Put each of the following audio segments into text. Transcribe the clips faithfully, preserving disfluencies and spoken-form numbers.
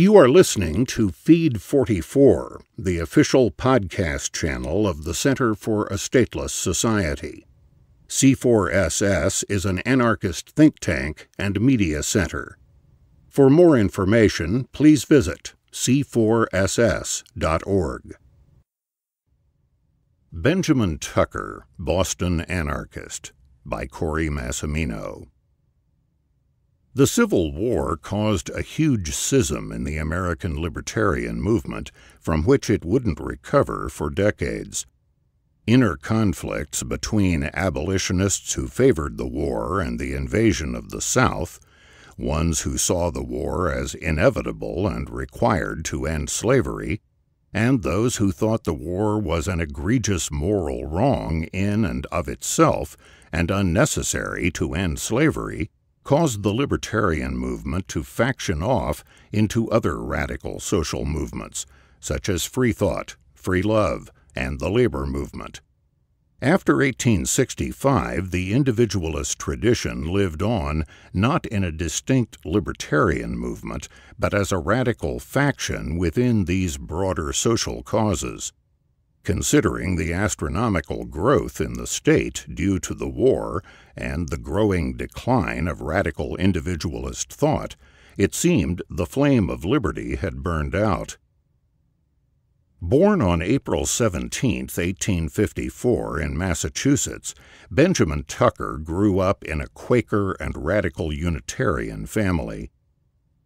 You are listening to Feed forty-four, the official podcast channel of the Center for a Stateless Society. C four S S is an anarchist think tank and media center. For more information, please visit C four S S dot org. Benjamin Tucker, Boston Anarchist, by Cory Massimino. The Civil War caused a huge schism in the American libertarian movement, from which it wouldn't recover for decades. Inner conflicts between abolitionists who favored the war and the invasion of the South, ones who saw the war as inevitable and required to end slavery, and those who thought the war was an egregious moral wrong in and of itself and unnecessary to end slavery, caused the libertarian movement to faction off into other radical social movements, such as free thought, free love, and the labor movement. After eighteen sixty-five, the individualist tradition lived on not in a distinct libertarian movement, but as a radical faction within these broader social causes. Considering the astronomical growth in the state due to the war and the growing decline of radical individualist thought, it seemed the flame of liberty had burned out. Born on April seventeenth, eighteen fifty-four, in Massachusetts, Benjamin Tucker grew up in a Quaker and radical Unitarian family.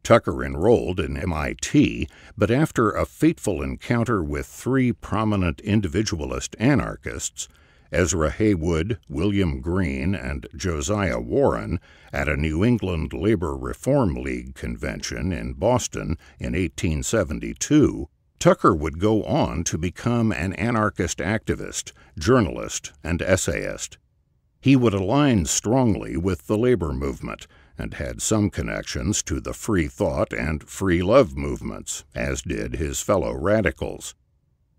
Tucker enrolled in M I T, but after a fateful encounter with three prominent individualist anarchists, Ezra Haywood, William Green, and Josiah Warren, at a New England Labor Reform League convention in Boston in eighteen seventy-two, Tucker would go on to become an anarchist activist, journalist, and essayist. He would align strongly with the labor movement, and had some connections to the free thought and free love movements, as did his fellow radicals.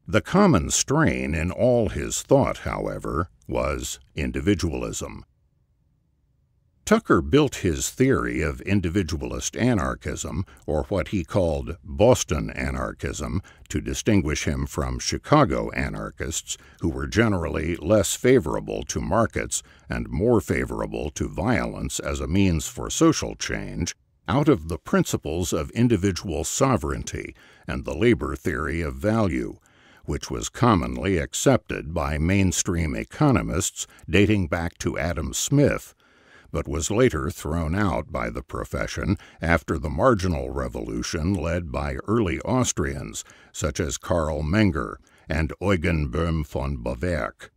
The common strain in all his thought, however, was individualism. Tucker built his theory of individualist anarchism, or what he called Boston anarchism, to distinguish him from Chicago anarchists, who were generally less favorable to markets and more favorable to violence as a means for social change, out of the principles of individual sovereignty and the labor theory of value, which was commonly accepted by mainstream economists dating back to Adam Smith, but was later thrown out by the profession after the marginal revolution led by early Austrians, such as Karl Menger and Eugen Böhm von Bawerk.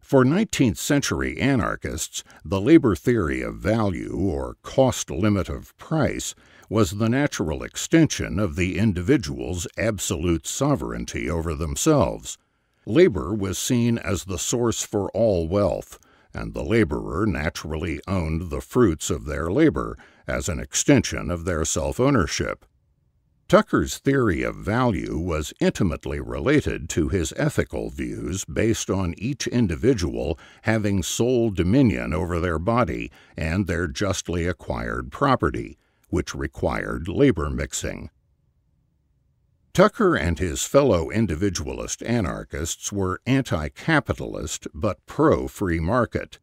For nineteenth century anarchists, the labor theory of value, or cost limit of price, was the natural extension of the individual's absolute sovereignty over themselves. Labor was seen as the source for all wealth, and the laborer naturally owned the fruits of their labor as an extension of their self-ownership. Tucker's theory of value was intimately related to his ethical views based on each individual having sole dominion over their body and their justly acquired property, which required labor mixing. Tucker and his fellow individualist anarchists were anti-capitalist but pro-free market.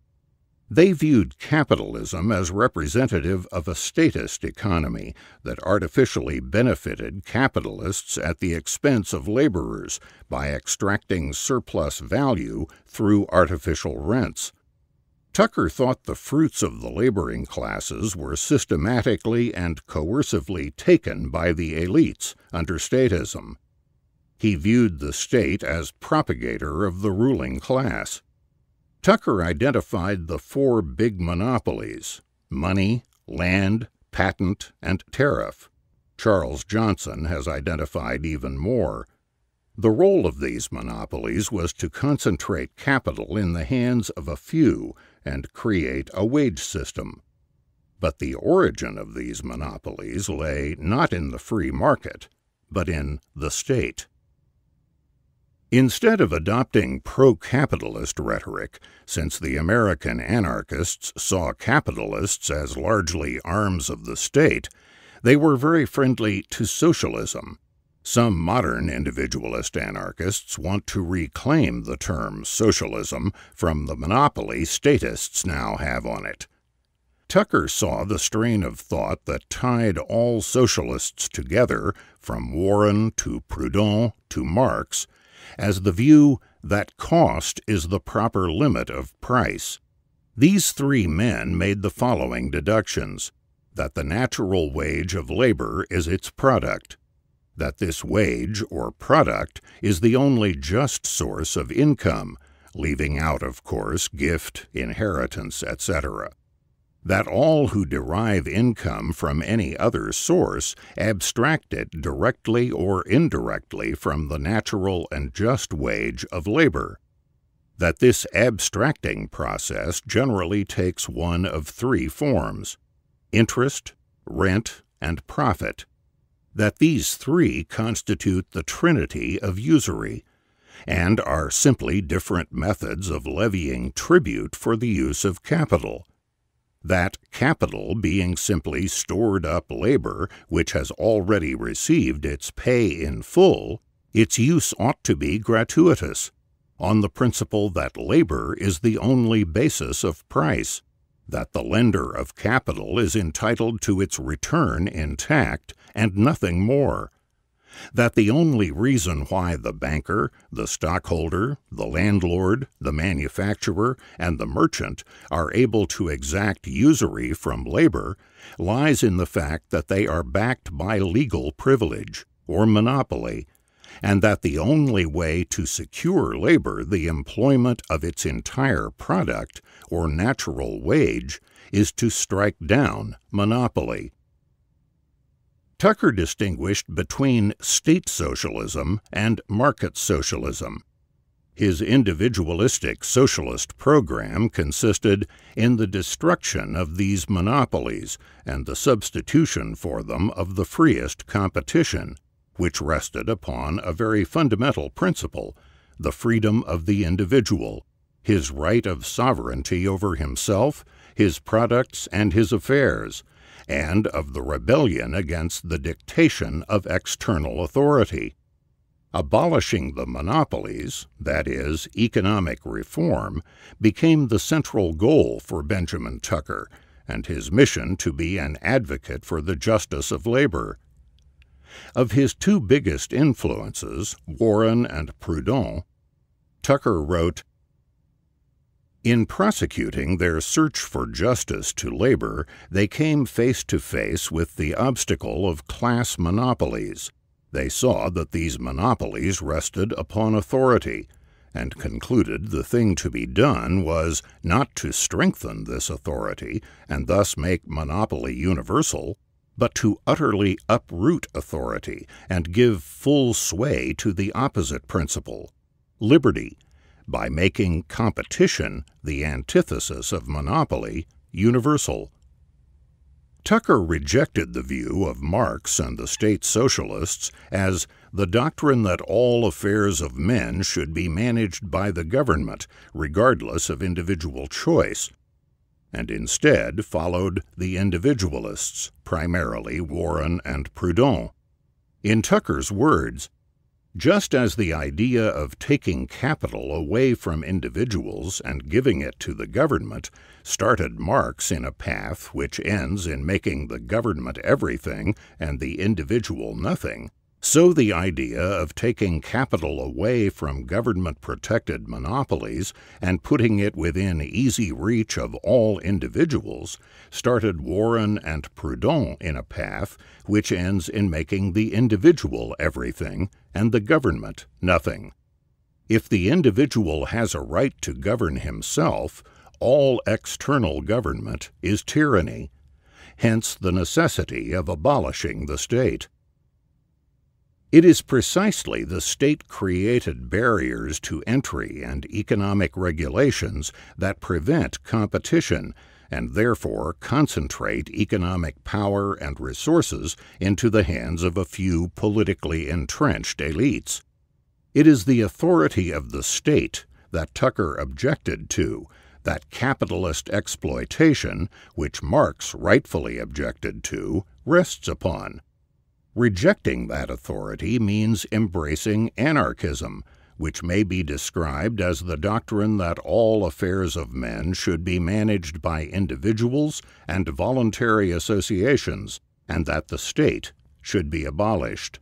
They viewed capitalism as representative of a statist economy that artificially benefited capitalists at the expense of laborers by extracting surplus value through artificial rents. Tucker thought the fruits of the laboring classes were systematically and coercively taken by the elites under statism. He viewed the state as propagator of the ruling class. Tucker identified the four big monopolies: money, land, patent, and tariff. Charles Johnson has identified even more. The role of these monopolies was to concentrate capital in the hands of a few and create a wage system. But the origin of these monopolies lay not in the free market, but in the state. Instead of adopting pro-capitalist rhetoric, since the American anarchists saw capitalists as largely arms of the state, They were very friendly to socialism. Some modern individualist anarchists want to reclaim the term socialism from the monopoly statists now have on it. Tucker saw the strain of thought that tied all socialists together, from Warren to Proudhon to Marx, as the view that cost is the proper limit of price. These three men made the following deductions: that the natural wage of labor is its product, that this wage or product is the only just source of income, leaving out, of course, gift, inheritance, et cetera, that all who derive income from any other source abstract it directly or indirectly from the natural and just wage of labor, that this abstracting process generally takes one of three forms: interest, rent, and profit, that these three constitute the trinity of usury, and are simply different methods of levying tribute for the use of capital, that capital being simply stored up labor which has already received its pay in full, its use ought to be gratuitous, on the principle that labor is the only basis of price, that the lender of capital is entitled to its return intact and nothing more, that the only reason why the banker, the stockholder, the landlord, the manufacturer, and the merchant are able to exact usury from labor lies in the fact that they are backed by legal privilege, or monopoly, and that the only way to secure labor the employment of its entire product, or natural wage, is to strike down monopoly. Tucker distinguished between state socialism and market socialism. His individualistic socialist program consisted in the destruction of these monopolies and the substitution for them of the freest competition, which rested upon a very fundamental principle, the freedom of the individual, his right of sovereignty over himself, his products, and his affairs, and of the rebellion against the dictation of external authority. Abolishing the monopolies, that is, economic reform, became the central goal for Benjamin Tucker and his mission to be an advocate for the justice of labor. Of his two biggest influences, Warren and Proudhon, Tucker wrote, "In prosecuting their search for justice to labor, they came face to face with the obstacle of class monopolies. They saw that these monopolies rested upon authority, and concluded the thing to be done was not to strengthen this authority and thus make monopoly universal, but to utterly uproot authority and give full sway to the opposite principle, liberty, by making competition, the antithesis of monopoly, universal." Tucker rejected the view of Marx and the state socialists as the doctrine that all affairs of men should be managed by the government, regardless of individual choice, and instead followed the individualists, primarily Warren and Proudhon. In Tucker's words, "Just as the idea of taking capital away from individuals and giving it to the government started Marx in a path which ends in making the government everything and the individual nothing, so the idea of taking capital away from government-protected monopolies and putting it within easy reach of all individuals started Warren and Proudhon in a path which ends in making the individual everything and the government nothing. If the individual has a right to govern himself, all external government is tyranny. Hence the necessity of abolishing the state." It is precisely the state-created barriers to entry and economic regulations that prevent competition and therefore concentrate economic power and resources into the hands of a few politically entrenched elites. It is the authority of the state that Tucker objected to, that capitalist exploitation, which Marx rightfully objected to, rests upon. Rejecting that authority means embracing anarchism, which may be described as the doctrine that all affairs of men should be managed by individuals and voluntary associations, and that the state should be abolished.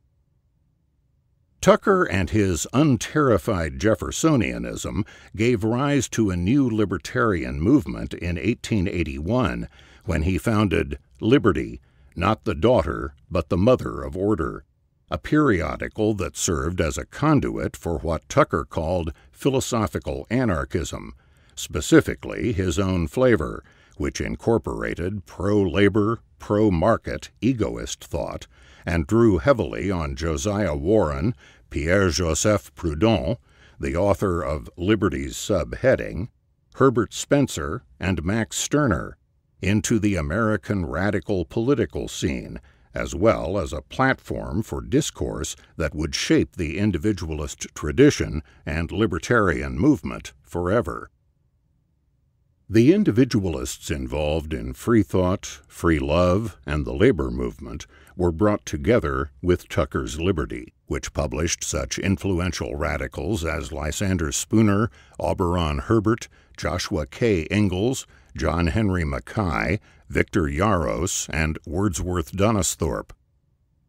Tucker and his unterrified Jeffersonianism gave rise to a new libertarian movement in eighteen eighty-one when he founded Liberty, not the daughter but the mother of order, a periodical that served as a conduit for what Tucker called philosophical anarchism, specifically his own flavor, which incorporated pro-labor, pro-market, egoist thought, and drew heavily on Josiah Warren, Pierre-Joseph Proudhon, the author of Liberty's subheading, Herbert Spencer, and Max Stirner, into the American radical political scene, as well as a platform for discourse that would shape the individualist tradition and libertarian movement forever. The individualists involved in free thought, free love, and the labor movement were brought together with Tucker's Liberty, which published such influential radicals as Lysander Spooner, Auberon Herbert, Joshua K. Ingalls, John Henry Mackay, Victor Yarros, and Wordsworth Donisthorpe.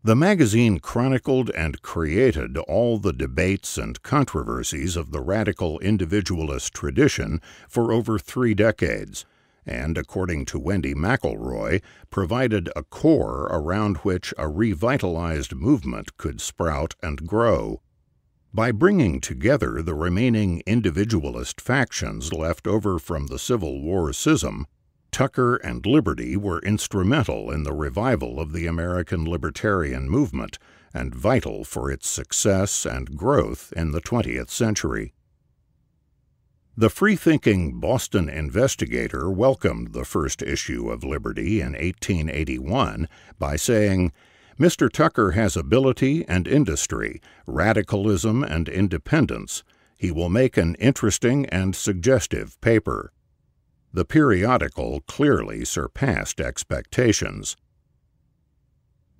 The magazine chronicled and created all the debates and controversies of the radical individualist tradition for over three decades, and, according to Wendy McElroy, provided a core around which a revitalized movement could sprout and grow. By bringing together the remaining individualist factions left over from the Civil War schism, Tucker and Liberty were instrumental in the revival of the American libertarian movement and vital for its success and growth in the twentieth century. The free-thinking Boston Investigator welcomed the first issue of Liberty in eighteen eighty-one by saying, "Mister Tucker has ability and industry, radicalism and independence. He will make an interesting and suggestive paper." The periodical clearly surpassed expectations.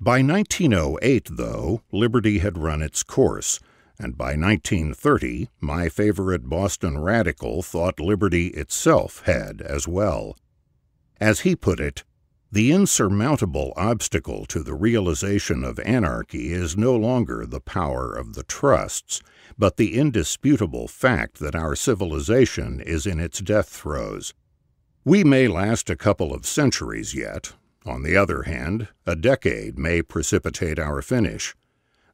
By nineteen oh eight, though, Liberty had run its course, and by nineteen thirty, my favorite Boston radical thought Liberty itself had as well. As he put it, "The insurmountable obstacle to the realization of anarchy is no longer the power of the trusts, but the indisputable fact that our civilization is in its death throes. We may last a couple of centuries yet. On the other hand, a decade may precipitate our finish.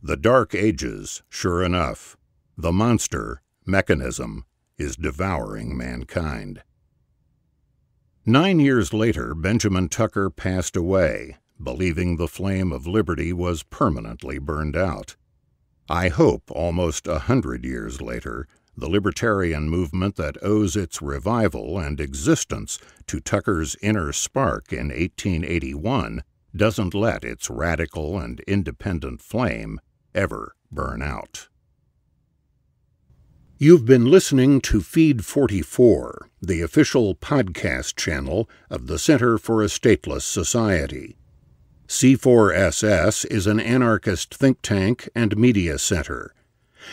The Dark Ages, sure enough, the monster, mechanism, is devouring mankind." Nine years later, Benjamin Tucker passed away, believing the flame of liberty was permanently burned out. I hope almost a hundred years later, the libertarian movement that owes its revival and existence to Tucker's inner spark in eighteen eighty-one doesn't let its radical and independent flame ever burn out. You've been listening to Feed forty-four, the official podcast channel of the Center for a Stateless Society. C four S S is an anarchist think tank and media center.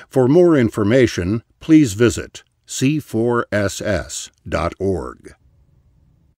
For more information, please visit C four S S dot org.